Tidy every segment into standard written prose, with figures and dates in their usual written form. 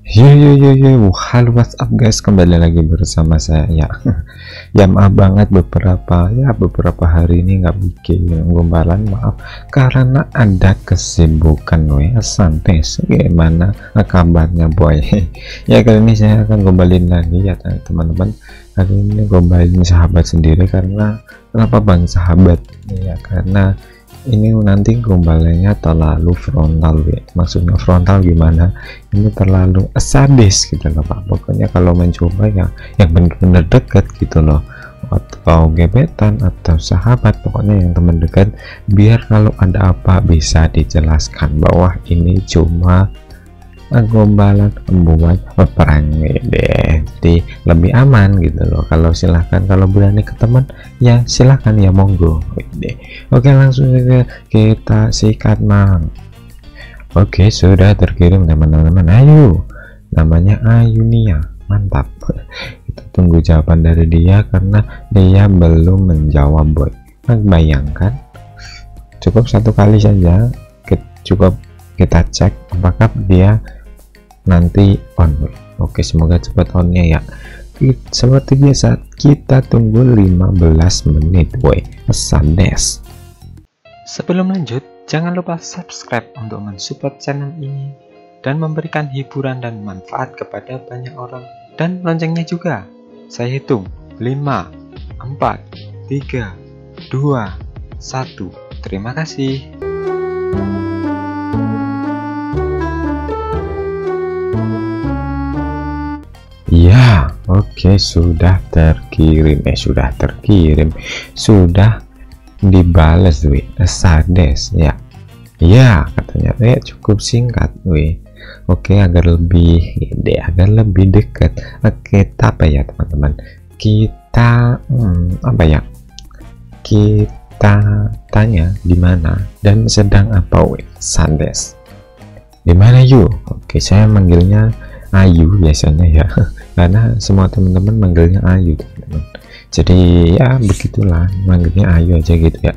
Yo, halo what's up guys, kembali lagi bersama saya ya. Ya maaf banget beberapa hari ini nggak bikin gombalan, maaf karena ada kesibukan ya. Santai, gimana kabarnya boy? Ya kali ini saya akan gombalin lagi ya teman-teman. Kali ini gombalin sahabat sendiri, karena kenapa bang sahabat ya, karena ini nanti gombalnya terlalu frontal ya. Maksudnya frontal gimana, ini terlalu sadis gitu loh Pak. Pokoknya kalau mencoba yang benar-benar dekat gitu loh, atau gebetan atau sahabat, pokoknya yang teman dekat, biar kalau ada apa bisa dijelaskan bahwa ini cuma gombalan buat perang deh, jadi lebih aman gitu loh. Kalau silahkan, kalau berani ke teman ya silahkan ya, monggo deh. Oke, langsung saja kita sikat mang. Oke, sudah terkirim teman-teman. Ayu, namanya Ayunia, mantap. Kita tunggu jawaban dari dia karena dia belum menjawab boy. Bayangkan, cukup satu kali saja, cukup kita cek apakah dia nanti on. Oke, semoga cepat onnya ya. Seperti biasa kita tunggu 15 menit boy. Sadis. Sebelum lanjut, jangan lupa subscribe untuk mensupport channel ini dan memberikan hiburan dan manfaat kepada banyak orang, dan loncengnya juga. Saya hitung 5 4 3 2 1. Terima kasih. Ya, oke, sudah terkirim. Sudah dibales weh. Sadis ya. Ya, katanya cukup singkat weh. Oke, agar lebih dekat. Oke, apa ya teman-teman? Kita Kita tanya di mana dan sedang apa weh? Sadis. Di mana you? Oke, saya manggilnya Ayu biasanya ya, karena semua teman-teman manggilnya Ayu teman-teman. Jadi ya begitulah, manggilnya Ayu aja gitu ya.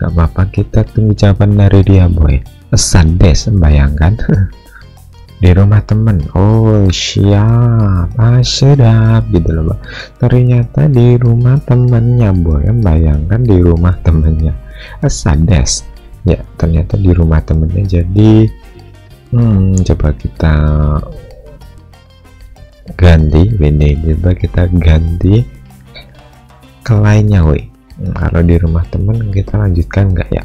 Gak apa-apa, kita tunggu jawaban dari dia boy. Sadis, bayangkan. Di rumah temen. Oh siap, sedap gitu loh. Ternyata di rumah temennya boy. Bayangkan di rumah temennya. Sadis ya, ternyata di rumah temennya. Jadi coba kita ganti ini, ke lainnya woi. Kalau di rumah temen kita lanjutkan nggak ya?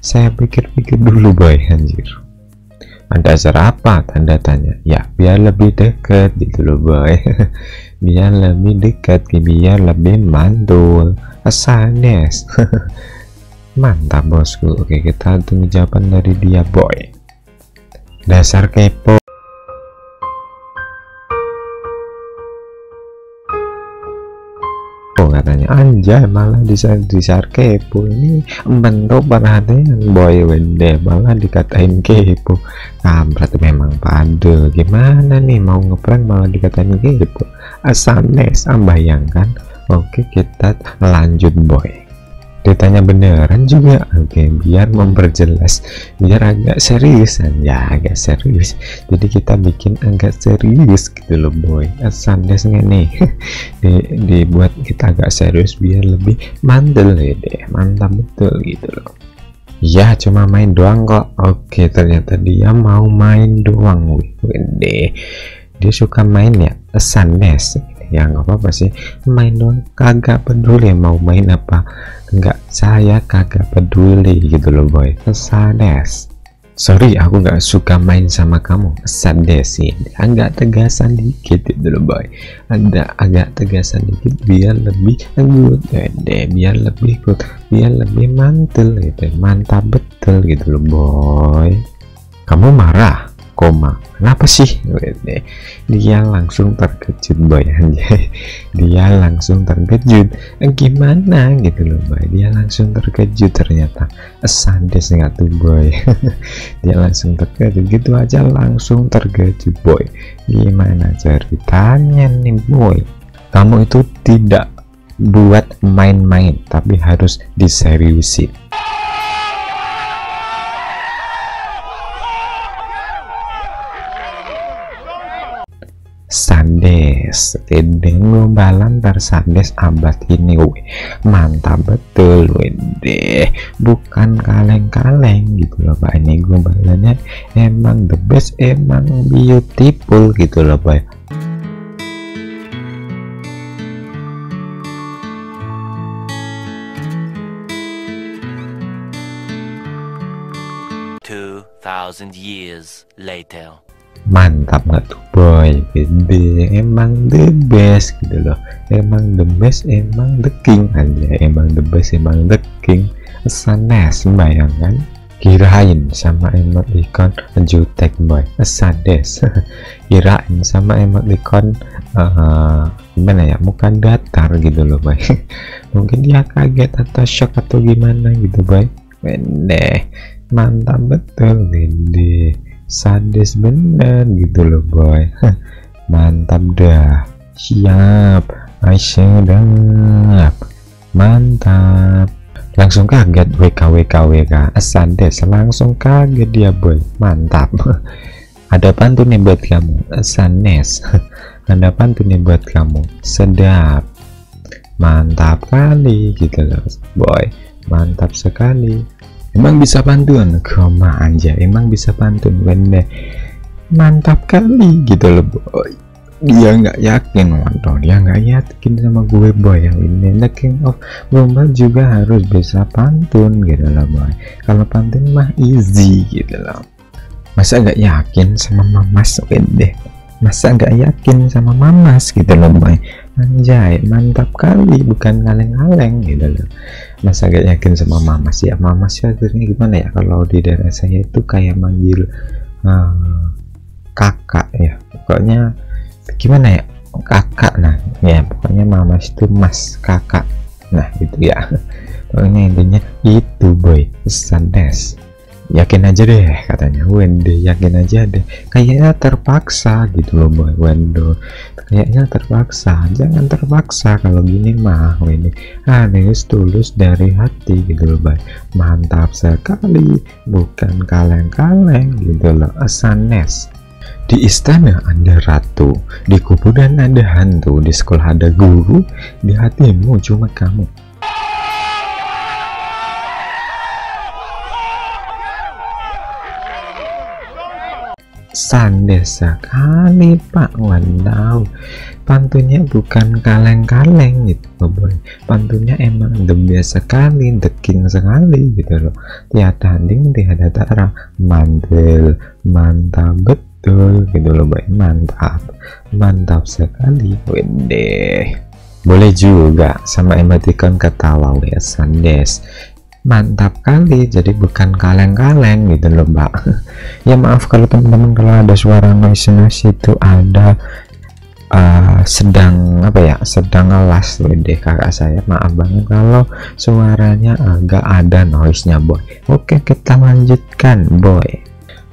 Saya pikir-pikir dulu boy. Anjir, ada acara apa, tanda tanya ya, biar lebih dekat gitu loh boy. Biar lebih dekat, biar lebih mantul. Sadis. Mantap bosku. Oke, kita tunggu jawaban dari dia boy. Dasar kepo. Katanya anjay, malah disar kepo. Ini bentuk perhatian boy, wende malah dikatain kepo. Kampret memang padel. Gimana nih, mau ngeprank malah dikatain kepo. Sadis, bayangkan. Oke, kita lanjut boy. Ditanya beneran juga. Oke, biar memperjelas, biar agak serius ya, jadi kita bikin agak serius gitu loh boy. Sadis nggak nih? Dibuat kita agak serius biar lebih mantel ya deh. Mantap betul gitu loh ya. Cuma main doang kok. Oke, ternyata dia mau main doang deh. Dia suka main ya. Sadis ya, nggak apa-apa sih, main doang, kagak peduli mau main apa enggak, saya kagak peduli gitu loh boy. Sadis. Sorry, aku nggak suka main sama kamu. Sadis sih, agak tegasan dikit gitu loh boy. Agak tegasan dikit biar lebih good deh, biar lebih good, biar lebih mantul gitu. Mantap betul gitu loh boy. Kamu marah koma, kenapa sih? Dia langsung terkejut boy. Anjay, dia langsung terkejut. Gimana gitu loh boy, dia langsung terkejut ternyata. Sadis nggak tuh boy? Dia langsung terkejut gitu aja, langsung terkejut boy. Gimana ceritanya nih boy? Kamu itu tidak buat main-main, tapi harus diseriusin. Sandes, tideng lomba lantar sandes abad ini, we. Mantap betul, deh. Bukan kaleng-kaleng gitu loh Pak, ini gombalannya emang the best, emang beautiful gitu loh Pak. Years later. Mantap nggak tuh boy, gede, emang the best gitu loh, emang the best, emang the king aja, emang the best, emang the king. Sanes, bayangkan, kirain sama emoticon jutek boy, sades. Kirain sama emoticon gimana ya, muka datar gitu loh boy. Mungkin dia kaget atau shock atau gimana gitu boy. Wendeh, mantap betul, gede, sadis bener gitu loh boy. Mantap dah, siap, aisyadap, mantap. Langsung kaget, wkwkwk, sadis, langsung kaget dia boy. Mantap. Ada pantun nih buat kamu, sanes. Ada pantun nih buat kamu, sedap. Mantap kali gitu loh boy, mantap sekali. Emang bisa pantun, koma aja. Emang bisa pantun, benda mantap kali gitu loh boy. Dia nggak yakin, waduh, dia nggak yakin sama gue boy. Yang ini the king of gombal juga harus bisa pantun gitu loh boy. Kalau pantun mah easy gitu loh. Masa nggak yakin sama mamas, benda? Masa nggak yakin sama mamas gitu loh boy. Anjay, mantap kali, bukan kaleng-kaleng gitu loh. Masa gak yakin sama mamas ya? Mamas ya akhirnya gimana ya, kalau di daerah saya itu kayak manggil kakak ya, pokoknya gimana ya, kakak. Nah ya pokoknya mamas itu mas kakak, nah gitu ya pokoknya intinya itu boy. Sandes, yakin aja deh katanya, wende yakin aja deh, kayaknya terpaksa gitu loh boy. Wendo kayaknya terpaksa, jangan terpaksa kalau gini mah, ini harus tulus dari hati gitu loh boy. Mantap sekali, bukan kaleng-kaleng gitu loh. Sanes. Di istana ada ratu, di kuburan ada hantu, di sekolah ada guru, di hatimu cuma kamu. Sandes sekali Pak, wandau. Pantunya bukan kaleng-kaleng gitu loh boy. Pantunya emang the best sekali, the king sekali gitu loh. Tiada tanding, tiada tara. Mantel, mantap betul gitu loh boy. Mantap, mantap sekali. Wede, boleh juga sama emoticon ketawa ya. Sandes, mantap kali, jadi bukan kaleng-kaleng gitu loh Mbak. Ya maaf kalau teman-teman, kalau ada suara noise itu ada sedang apa ya, sedang ngelas loh deh kakak saya. Maaf banget kalau suaranya agak ada noise nya boy. Oke, kita lanjutkan boy.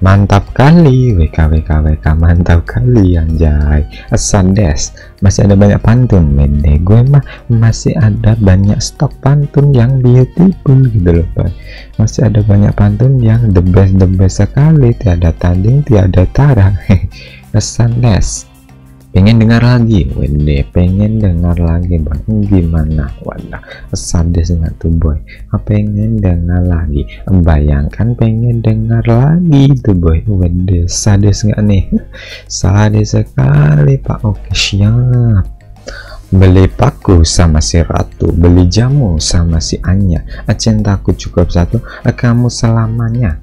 Mantap kali, wkwkwk, mantap kali, anjay. Sandes, masih ada banyak pantun mende, gue mah masih ada banyak stok pantun yang beautiful gitu loh boy. Masih ada banyak pantun yang the best sekali, tiada tanding, tiada tara. Sandes, pengen dengar lagi, wede, pengen dengar lagi bang, gimana wadah, sadis nggak tuh boy, pengen dengar lagi, bayangkan pengen dengar lagi tuh boy, wede, sadis nggak nih, sadis sekali Pak. Oke siap, beli paku sama si ratu, beli jamu sama si Anya, cintaku cukup satu, kamu selamanya.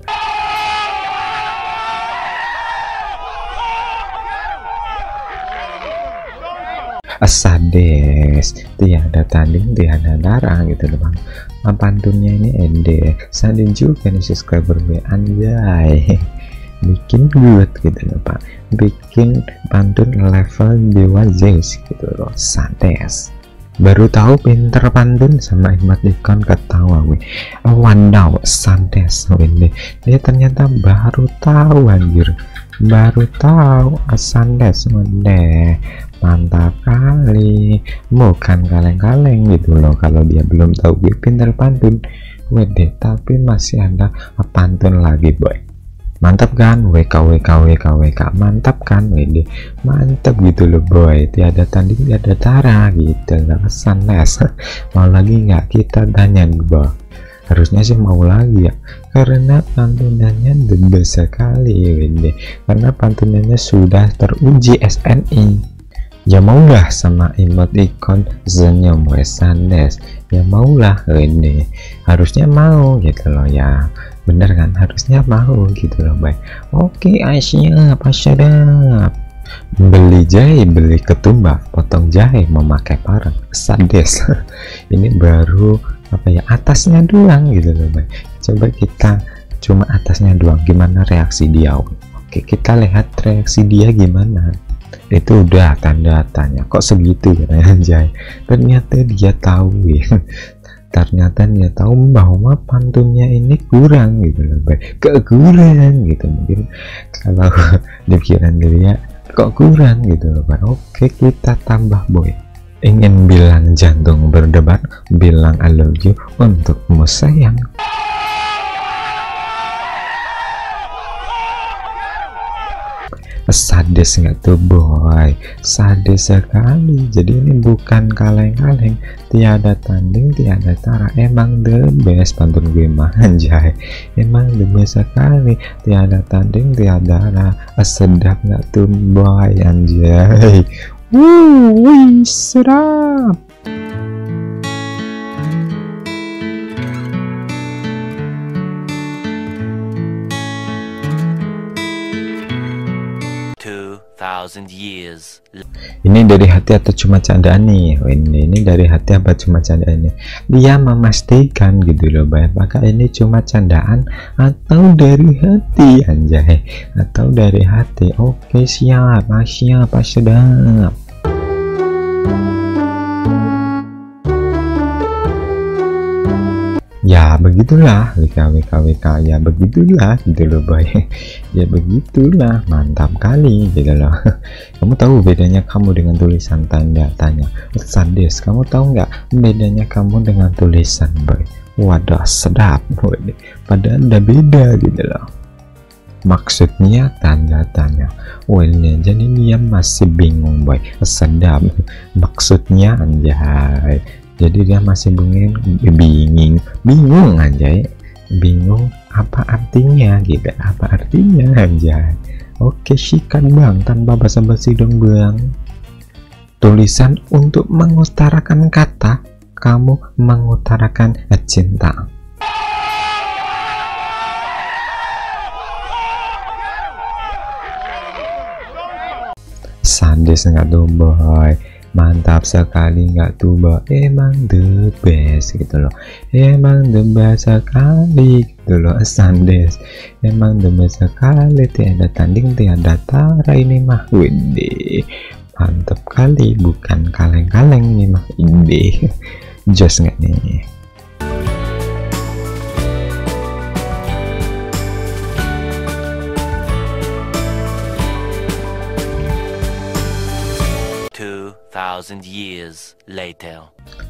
Sades, tiada tanding, tiada darah gitu loh bang. Pantunnya ini ende, sadin juga nih subscriber gue, anjay. Bikin good gitu loh Pak, bikin pantun level dewa Zeus gitu loh. Sades, baru tahu pinter pantun sama emoticon ketawa gue. Wandau, sandes ini, dia ternyata baru tahu anjir, baru tahu. Sandes mende, mantap kali, bukan kaleng-kaleng gitu loh. Kalau dia belum tahu gue pinter pantun, wede, tapi masih ada pantun lagi boy. Mantap kan? WK, mantap kan? Wede, mantap gitu loh boy, tiada tanding tiada tara gitu, nggak kesan les. Mau lagi nggak kita tanya boy? Harusnya sih mau lagi ya, karena pantunannya the best sekali wede, karena pantunannya sudah teruji SNI. Ya maulah sama emoticon senyum Wesandes, ya maulah ini, harusnya mau gitu loh ya, bener kan, harusnya mau gitu loh baik. Oke, siap, siap. Beli jahe, beli ketumbar, potong jahe memakai parang Sandes. Ini baru apa ya, atasnya doang gitu loh baik. Coba kita cuma atasnya doang, gimana reaksi dia? Oke, kita lihat reaksi dia gimana. Itu udah tanda tanya, kok segitu ya anjay. Ternyata dia tahu ya, ternyata dia tahu bahwa pantunnya ini kurang gitu loh baik, kekurang gitu mungkin kalau di pikiran dia kok kurang gitu loh baik. Oke, kita tambah boy. Ingin bilang jantung berdebar, bilang I love you untukmu sayang. Sadis nggak tuh boy, sadis sekali. Jadi ini bukan kaleng-kaleng, tiada tanding tiada tara, emang the best pantun gue mah anjay, emang the best sekali, tiada tanding tiada tara, sedap nggak tuh boy anjay, wuih sedap. Ini dari hati atau cuma candaan nih? Ini dari hati apa cuma candaan nih? Dia memastikan gitu loh baik, apakah ini cuma candaan atau dari hati anjay, atau dari hati. Oke, siap, siap, sedap. Ya begitulah WK, ya begitulah gitu loh boy, ya begitulah, mantap kali gitu loh. Kamu tahu bedanya kamu dengan tulisan tanda tanya Sandes? Kamu tahu nggak bedanya kamu dengan tulisan boy? Waduh, sedap boy, padahal udah beda gitu loh. Maksudnya tanda tanya, ini jadi dia masih bingung boy, sedap maksudnya anjay. Jadi dia masih bingung anjay, bingung apa artinya gitu, apa artinya anjay. Oke, sikat bang, tanpa basa-basi dong bang. Tulisan untuk mengutarakan kata, kamu mengutarakan cinta. Sadis nggak tuh boy? Mantap sekali nggak tuh boy, emang the best gitu loh, emang the best sekali gitu loh Sandes, emang the best sekali, tiada tanding tiada tara, ini mah wede, mantap kali, bukan kaleng-kaleng ini mah wede. Just nggak nih? Years later.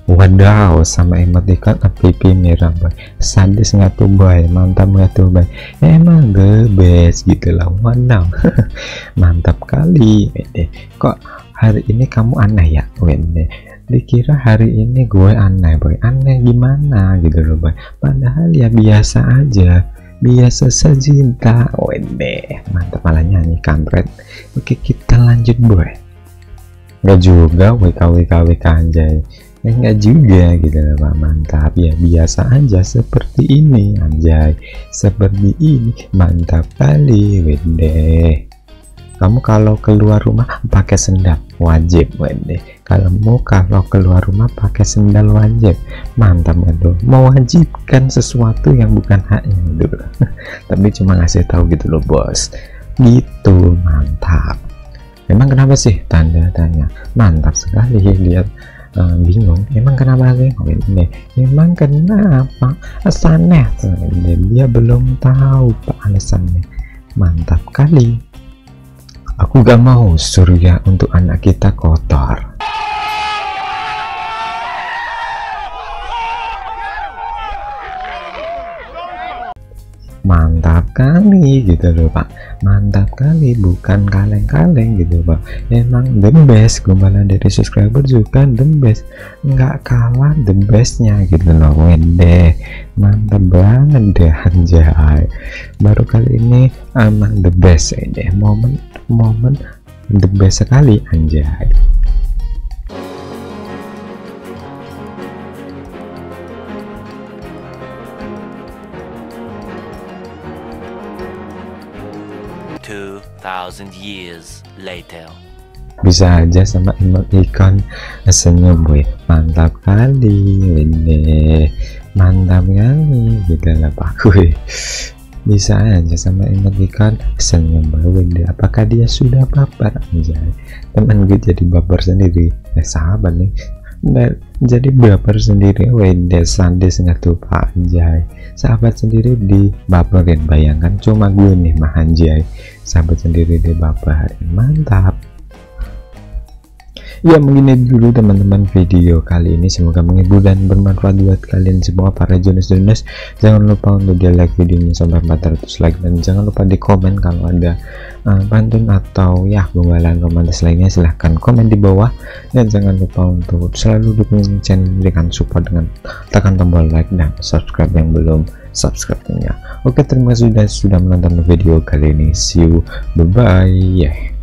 Wadaw, sama emoticon pipi merah boy, sadis nggak tuh boy, mantap nggak tuh boy, emang the best gitu lah. Wadaw, mantap kali. Kok hari ini kamu aneh ya wede, dikira hari ini gue aneh boy, aneh gimana gitu loh boy, padahal ya biasa aja, biasa saja wede, mantap malah nyanyi kampret. Oke, kita lanjut boy. Nggak juga WK anjay, nggak juga gitu loh, mantap ya, biasa aja seperti ini anjay, seperti ini, mantap kali wede. Kamu kalau keluar rumah pakai sendal wajib wede, kalau keluar rumah pakai sendal wajib, mantap aduh, mewajibkan sesuatu yang bukan haknya dulu, tapi cuma ngasih tahu gitu loh bos, gitu mantap. Emang kenapa sih tanda tanya? Mantap sekali dia bingung. Emang kenapa sih? Emang kenapa? Alasannya dia belum tahu pak alasannya. Mantap kali. Aku gak mau surga untuk anak kita kotor. Mantap kali gitu loh Pak, mantap kali, bukan kaleng-kaleng gitu Pak, emang the best. Gombalan dari subscriber juga the best, nggak kalah the bestnya gitu loh. Wendeh, mantap banget deh anjay. Baru kali ini emang the best ini, momen the best sekali anjay. Years later. Bisa aja sama emoticon senyum gue, mantap kali ini, mantap kali gitu lah Pak gue. Bisa aja sama emoticon senyum gue, apakah dia sudah baper aja? Temen gue jadi baper sendiri, sahabat nih. Jadi baper sendiri, wendeh sadis nggak tuh Pak anjay. Sahabat sendiri di baperin, bayangkan cuma gue nih mah anjay. Sahabat sendiri di baperin, mantap. Ya begini dulu teman-teman video kali ini, semoga menghibur dan bermanfaat buat kalian semua para Jonas. Jangan lupa untuk di like videonya sampai 400 like, dan jangan lupa di komen kalau ada pantun atau ya gombalan romantis lainnya, silahkan komen di bawah. Dan jangan lupa untuk selalu dukung channel, berikan support dengan tekan tombol like dan subscribe yang belum subscribe-nya. Oke, terima kasih sudah menonton video kali ini, see you, bye bye.